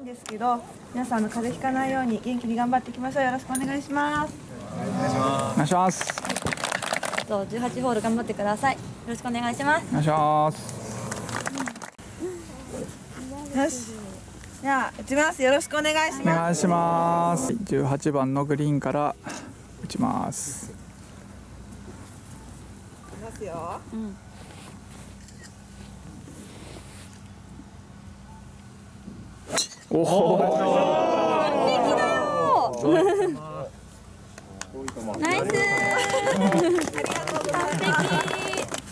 いんですけど、皆さんの風邪ひかないように元気に頑張っていきましょう。よろしくお願いします。お願いします。と18ホール頑張ってください。よろしくお願いします。お願いします。よし。じゃあ打ちます。よろしくお願いします。お願いします。18番のグリーンから打ちます。いますよ。うん。おお、完璧だ。ナイス。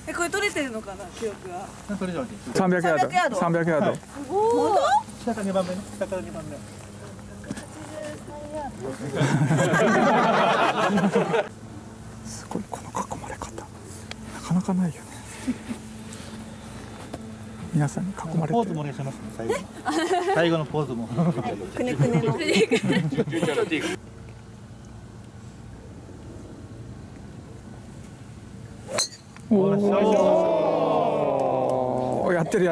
え、これ取れてるのかな、記憶は。300ヤード。300ヤード。すごい。下から2番目。すごい、この囲まれ方。なかなかないよね。皆さんに囲まれてる。ポーズもお願いしますね。最後のポーズも。くねくねの。おお、やってる。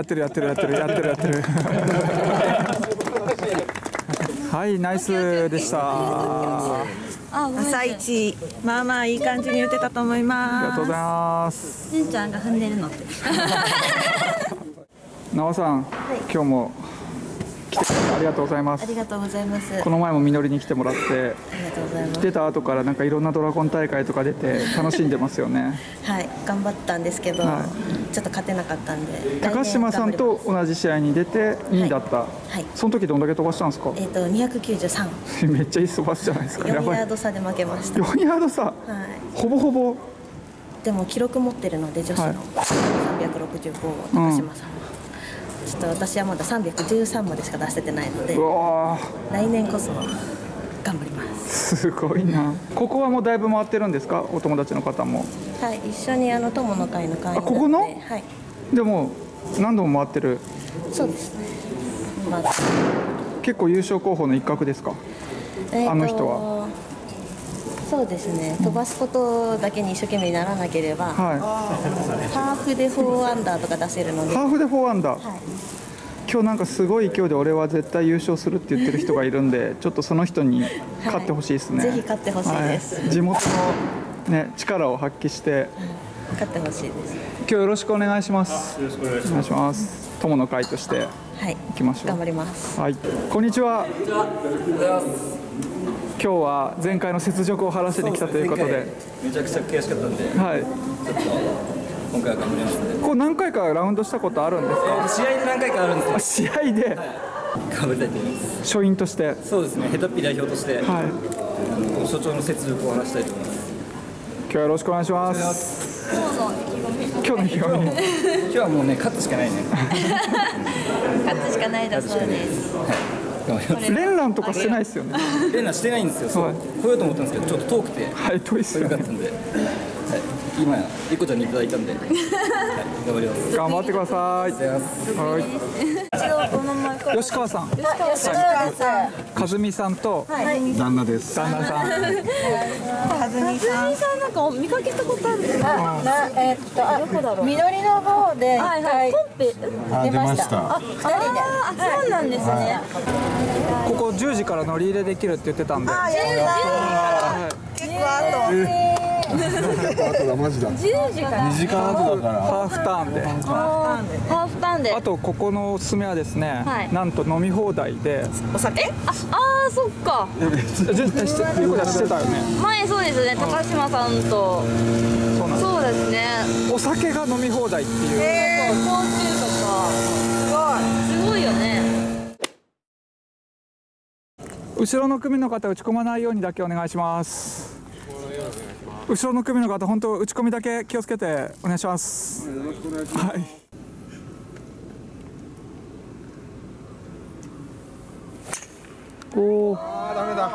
はい、ナイスでした。朝一、まあまあいい感じに打てたと思います。ありがとうございます。しんちゃんが踏んでるのって。なおさん、今日も来てくれてありがとうございます。ありがとうございます。この前もみのりに来てもらって、出た後からなんかいろんなドラゴン大会とか出て楽しんでますよね。はい、頑張ったんですけど、ちょっと勝てなかったんで。高島さんと同じ試合に出て2位だった。はい。その時どんだけ飛ばしたんですか？293。めっちゃいい飛ばすじゃないですか。4ヤード差で負けました。4ヤード差。はい。ほぼほぼ。でも記録持ってるので女子の365を高島さん。ちょっと私はまだ313までしか出せてないので、来年こそ頑張ります。すごいな。ここはもうだいぶ回ってるんですか、お友達の方も。はい、一緒に友の会の会員で。ここの？はい。でも何度も回ってる。そうですね。まあ、結構優勝候補の一角ですか？あの人は。そうですね。飛ばすことだけに一生懸命にならなければ、ハーフで4アンダーとか出せるので。ハーフで4アンダー。はい、今日なんかすごい勢いで俺は絶対優勝するって言ってる人がいるんで、ちょっとその人に勝ってほしいですね。ぜひ勝ってほしいです。地元のね力を発揮して勝ってほしいです。今日よろしくお願いします。よろしくお願いします。友の会として行きましょう。頑張ります。はい。こんにちは。今日は前回の雪辱を晴らしに来たということで、めちゃくちゃ悔しかったんで、はい、今回は頑張りましたね。こう何回かラウンドしたことあるんですか？試合で何回かあるんですよ。試合で、はい、頑張りたいと思います。勝因として、そうですね、ヘタッピ代表として、はい、所長の雪辱を晴らしたいと思います。今日はよろしくお願いします。今日の意気込み。今日はもうね、勝つしかないね。勝つしかないだそうです。はい、連ランとかしてないですよね。連ランしてないんですよ。そう来ようと思ったんですけど、ちょっと遠くて、はい、遠いっすよね。遠かったんで、はい、今やリコちゃんにいただいたんで、はい、頑張ります。頑張ってください。はい。吉川さん、和美さんと旦那です。旦那さん。和美さんなんか見かけたことあるんですか？どこだろう。緑の方で出ました。2人で。そうなんですね。ここ10時から乗り入れできるって言ってたんで。結構後。ハーフターンで、あとここのおすすめはですね、なんと飲み放題でお酒。ああ、そっか、ゆこちゃんしてたよね前。そうですね、高島さんと。そうですね、お酒が飲み放題っていう。へえ、高級とかすごいよね。後ろの組の方打ち込まないようにだけお願いします。後ろの組の方、本当打ち込みだけ気をつけてお願いします。よろしくお願いします。はい。おお。ああ、ダメだ。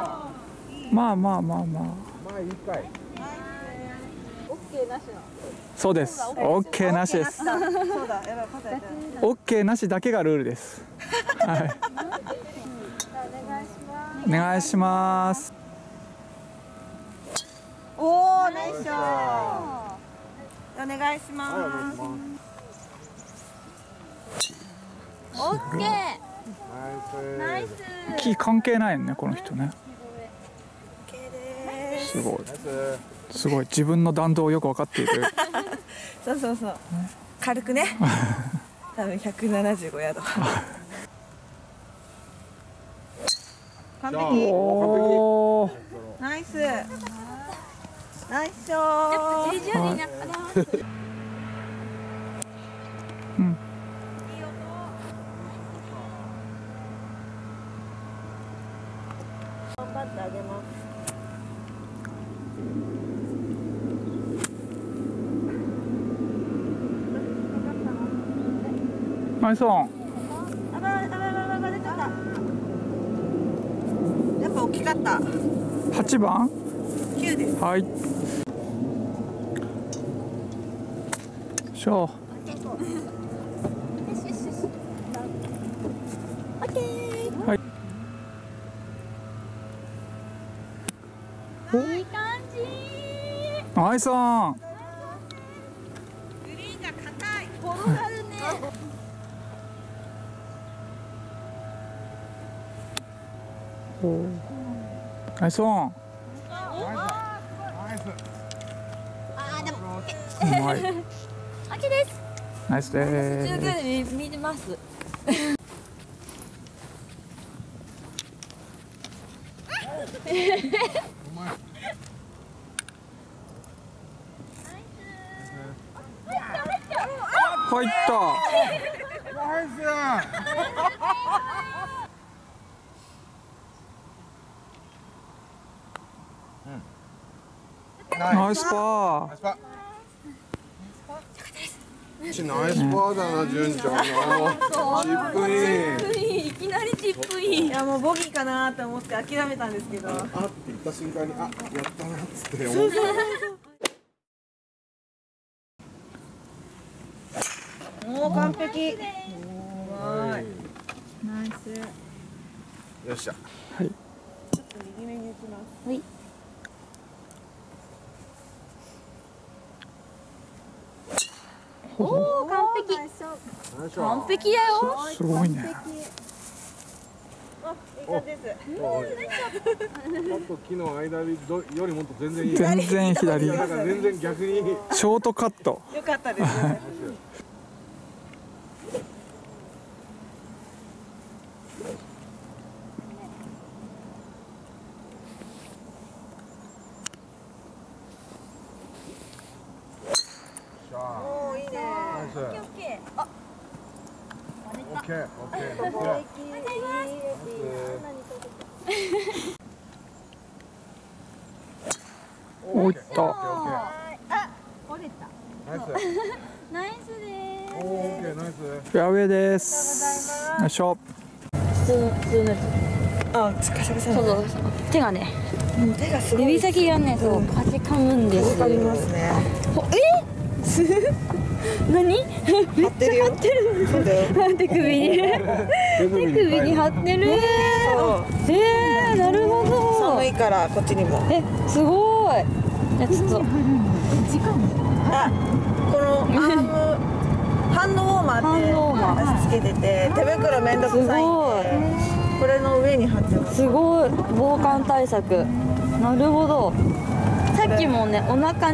まあいいかい。オッケーなしな。そうです。オッケーなしです。そうだ。オッケーなしだけがルールです。はい。お願いします。おお、ナイスショー。お願いします。オッケー。ナイス。木関係ないよねこの人ね。すごいすごい自分の弾道をよく分かっている。そうそうそう。軽くね。多分175ヤード。完璧。おー。ナイス。ナイスショー。うん。頑張ってあげます。ナイスオン。あば出ちゃった。やっぱ大きかった。8番？9です。はい。しょう。オッケー。はい。いい感じ。ナイスオン。グリーンが硬い。ボールがあるね。ナイスオン。ああでもうまい。オッケーです。ナイスです。中継で見てます。うまい。入った。ナイス。ナイスパー。ナイスパーだな、純ちゃん。チップイン。いきなりチップイン。いやもうボギーかなと思って諦めたんですけど。あって言った瞬間に、あ、やったなっつって思った。もう完璧。はい。ナイス。よっしゃ。はい。ちょっと右目に打ちます。はい。おお完璧。完璧だよ。すごいね。お、いい感じです。あと木の間よりもっと全然いい。全然左。だから全然逆に。ショートカット。良かったです。オッケー。おっと。あ、折れた。ナイスです。オッケー、ナイス。フェアウェイです。よいしょ。普通のやつ。あ、近づかせない。そうそう。手がね。手がすごい。指先がね、そう、かじかむんです。わかりますね。何？貼ってるよ。貼ってる。手首に。手首に貼ってる。なるほど。寒いからこっちにも。すごい。ちょっと。あ、このハンドウォーマーってつけてて、手袋めんどくさいんで、これの上に貼ってます。すごい。防寒対策。なるほど。さっきもね、お腹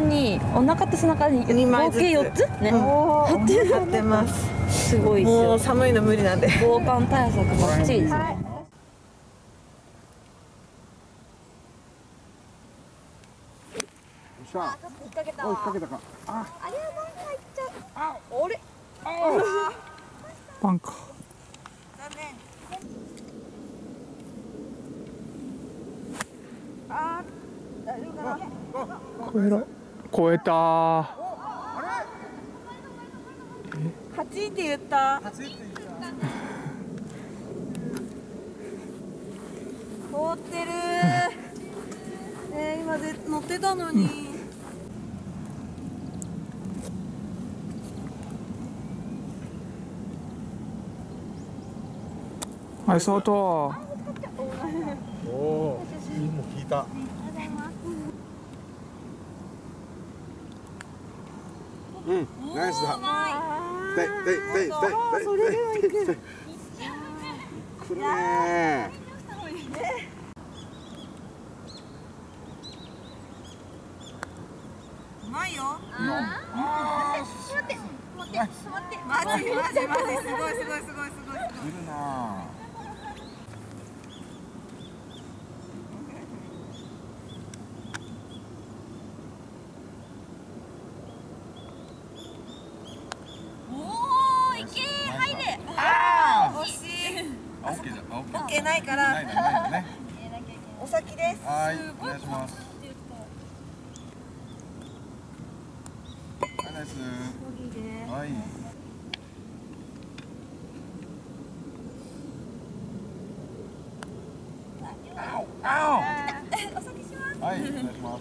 と背中に合計4つね貼ってます。すごいですよ。もう寒いの無理なんで防寒対策ばっちりですね。引っ掛けた。あれはバンカー行っちゃう。あ、俺バンカー残念。あー超えた。8って言った。凍ってる。今で乗ってたのに。はい、相当。おお、もう引いた。うん、ナイスだ。来るね。うまいよ。あー、待って待って待って待って待って待って、すごいすごいすごいすごい。来るな。いけないから。お先です。はい、お願いします。はい、ナイス。はい。あお、あお。お先します。はい、お願いしま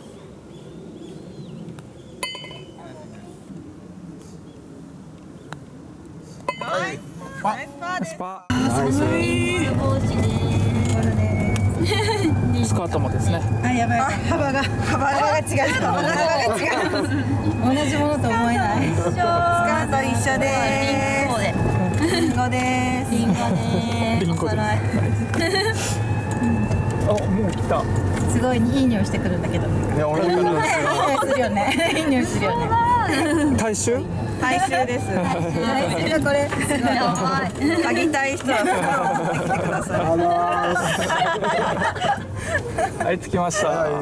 す。スパ寒いスカートもですね。あ、やばい。幅が違う。同じものと思えない。スカート一緒です。リンゴです。あ、もう来た。すごいいい匂いしてくるんだけど。いや、俺も匂いするよね。いい匂いするよね。体臭？体臭です。体臭がこれ。嗅ぎたい人は持ってきてください。はい、着きました。はい。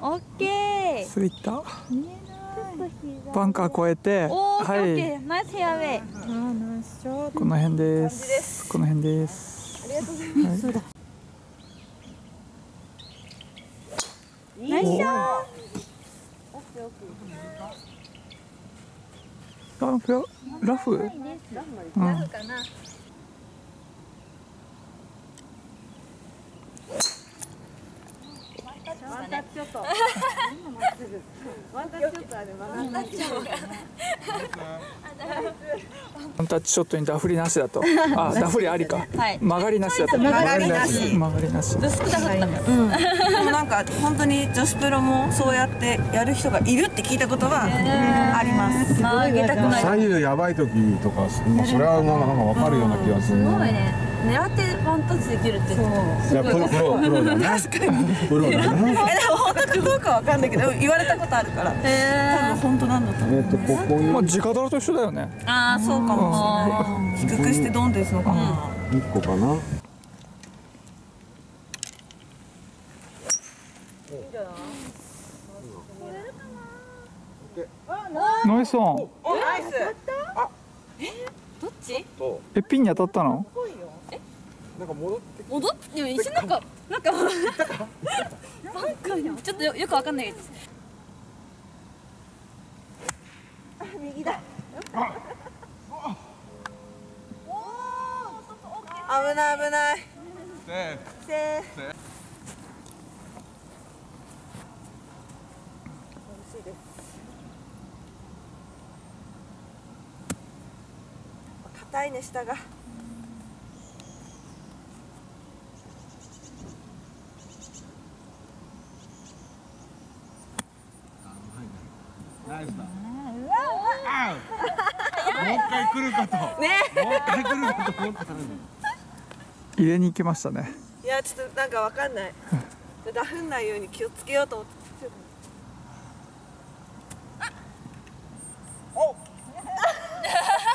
オッケー。すいた。バンカー越えて、はい。ナイスフェアウェイ。この辺です。この辺です。ありがとうございます。ナイスショット。ラフ？ラフかな。ワンタッチショット。ワンタッチショットにダフりなしだと。あ、ダフりありか。曲がりなしだと。曲がりなし。曲がりなし。なんか本当に女子プロもそうやってやる人がいるって聞いたことはあります。左右やばい時とか、それはもうなんかわかるような気がする。すごいね。狙ってワンタッチできるって。いや、プロだね。確かに。プロだね。でも本当かどうかわかんないけど、言われたことあるから。多分本当なんだと思う。まあ直ドラと一緒だよね。ああ、そうかもしれない。低くしてドンって打つのかな。一個かな。ナイスオン。ナイス。あ、どっち？ピンに当たったの？なんか戻ってでも一瞬なんかバンカーにちょっとよくわかんないです。あ、右だ。危ない危ない。セーフ。美味しいです。硬いね、下が。入れに行きましたね。いや、ちょっとなんかわかんない。ダフんないように気をつけようと思って。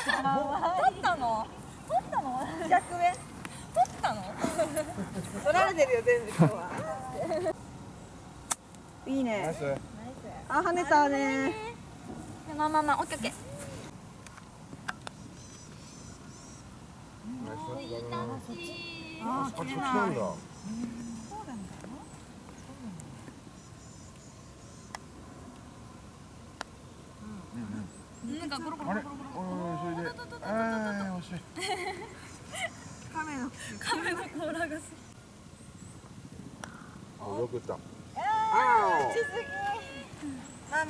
取ったの？100円。取ったの？取られてるよ、全部今日は。いいね。あ、跳ねたね。まあ、オッケーオッケー。あ、こっちなんだ。なんかゴロゴロ。おいしい。カメの甲羅がす。あ、よく打った。ああ、打ちすぎ。まあ。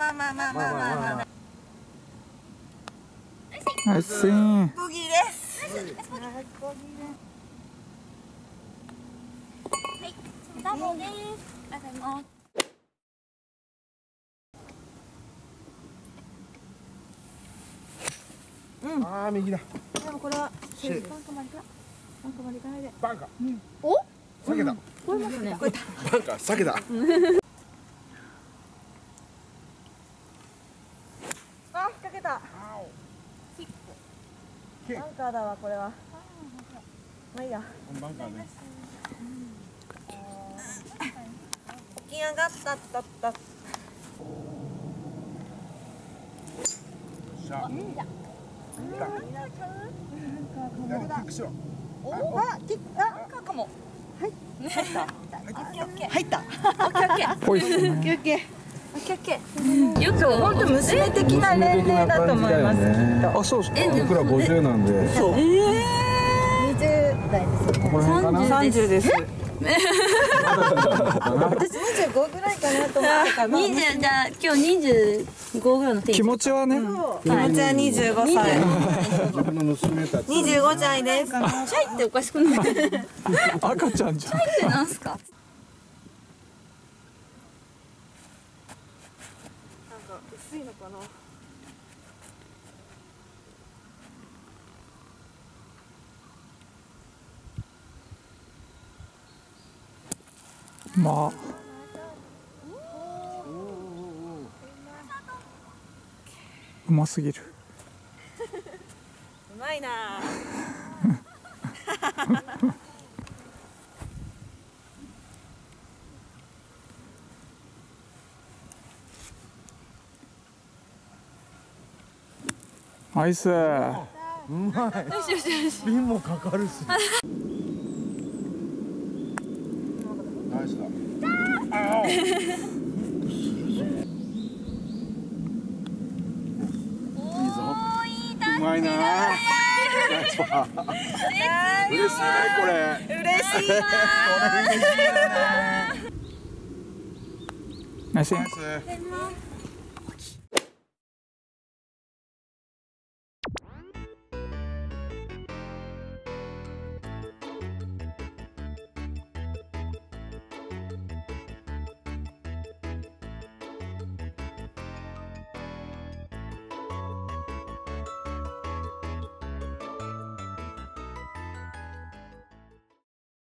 ナイスイン。ボギーです。サボです。ありがとうございます。うん、ああ、右だ。でもこれはセーフ。バンカーまで行かない。バンカーまで行かないで。バンカー。うん、お？避けた。超えますね。バンカー避けた。あ、引っ掛けた。バンカーだわこれは。まあいいや。バンカーね。起き上がったったった。じゃあ。バンカーかも。はい。入った。入った。よく本当娘的な年齢だと思います。あ、そうですか。僕ら50なんで。20代です。30です。私25ぐらいかなと思ってたの。じゃあ今日25ぐらいの気持ちはね。気持ちは25歳。25歳です。チャイっておかしくない？赤ちゃんじゃん。チャイってなんすか？なんか薄いのかな。まあ。うますぎる。うまいな。ナイス。うまい。ピンもかかるし。ナイスだ。うまいな。嬉しいねこれ。嬉しいな。ナイス。